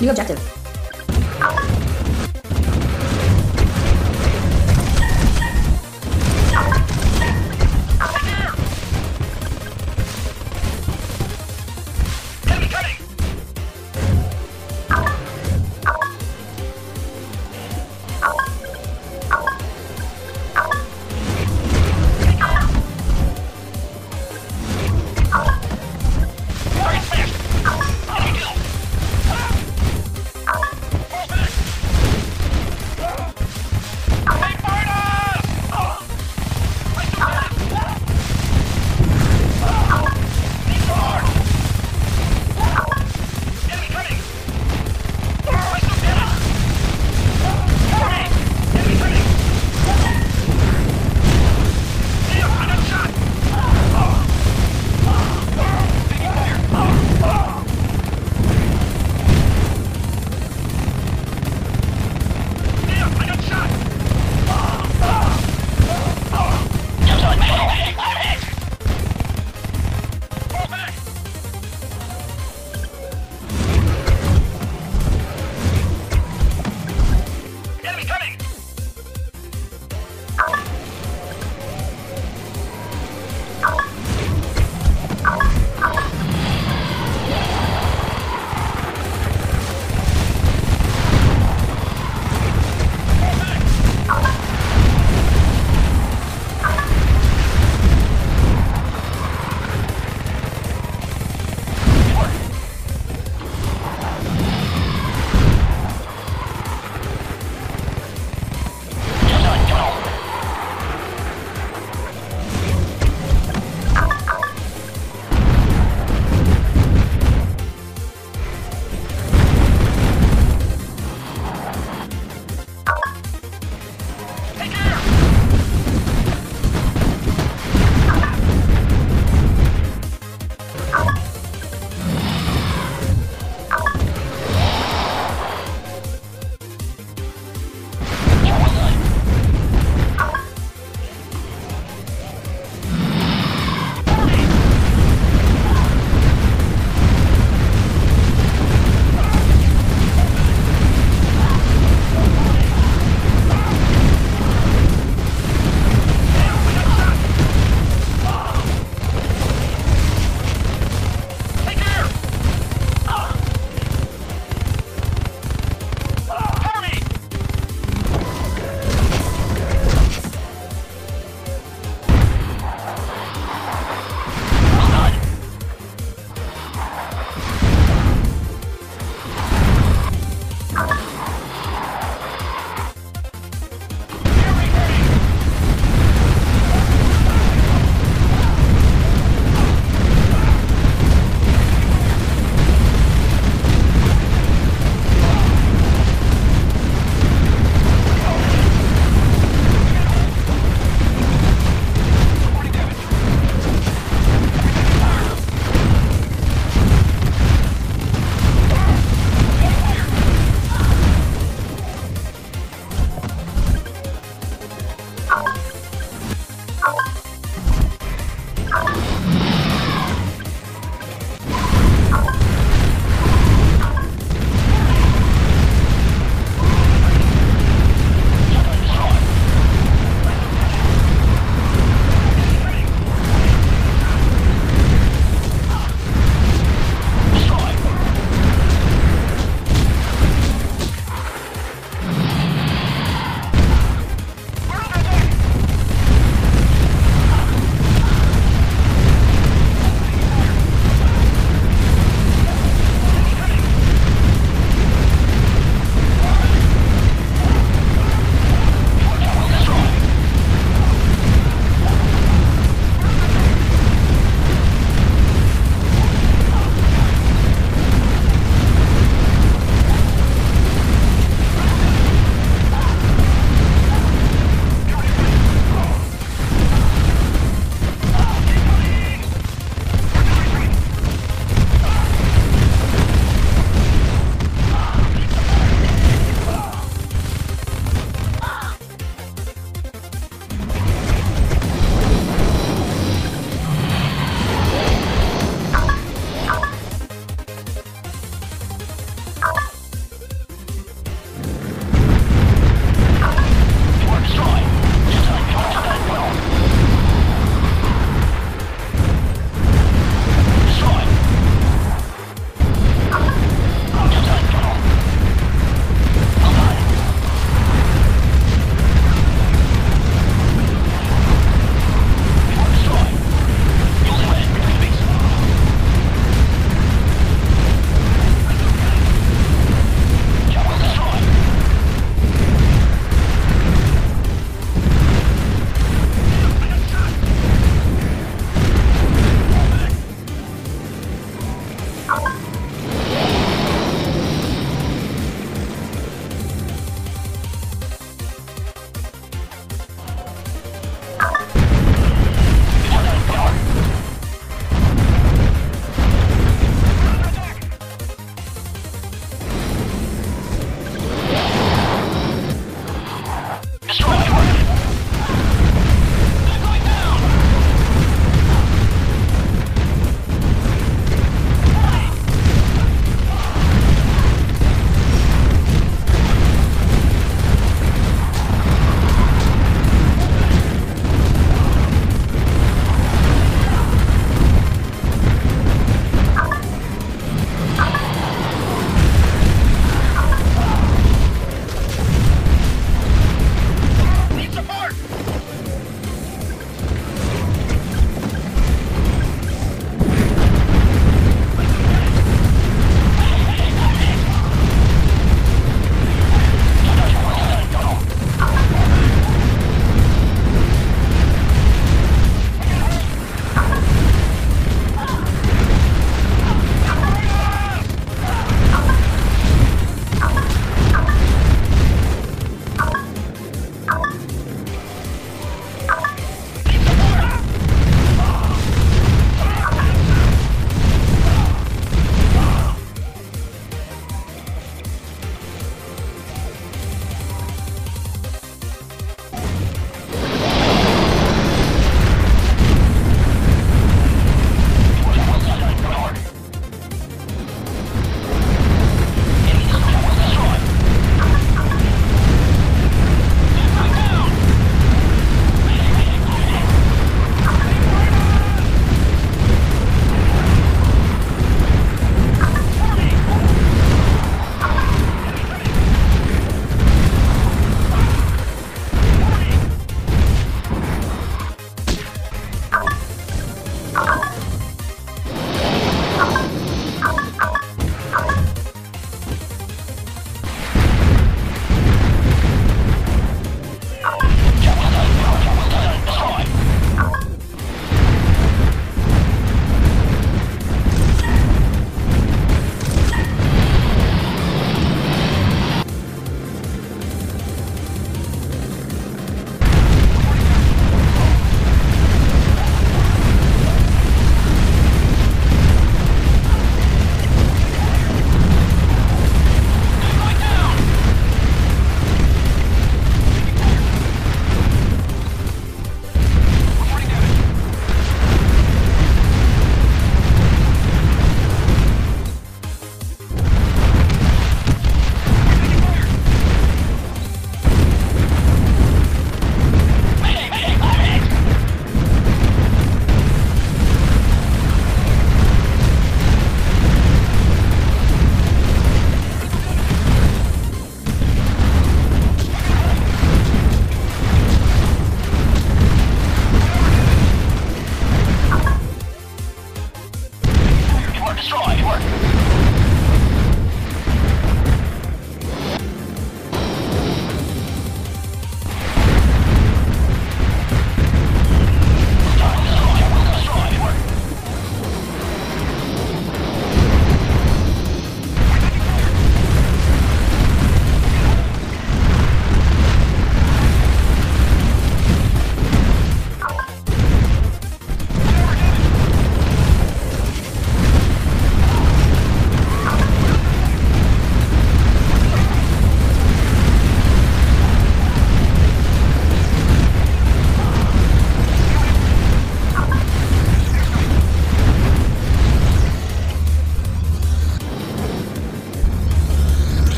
New objective. Coming!